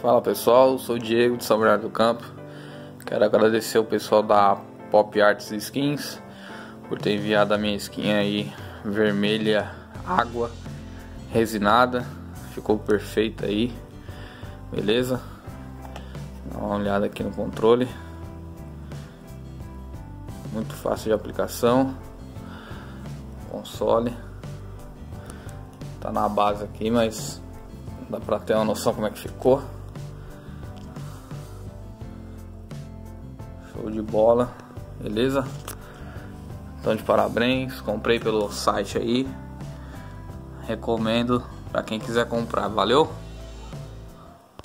Fala pessoal, sou o Diego de São Bernardo do Campo. Quero agradecer o pessoal da Pop Arts Skins por ter enviado a minha skin aí vermelha água resinada. Ficou perfeita aí, beleza? Dá uma olhada aqui no controle. Muito fácil de aplicação. Console tá na base aqui, mas dá pra ter uma noção como é que ficou. Show de bola, beleza? Então, de parabéns, comprei pelo site aí. Recomendo pra quem quiser comprar, valeu?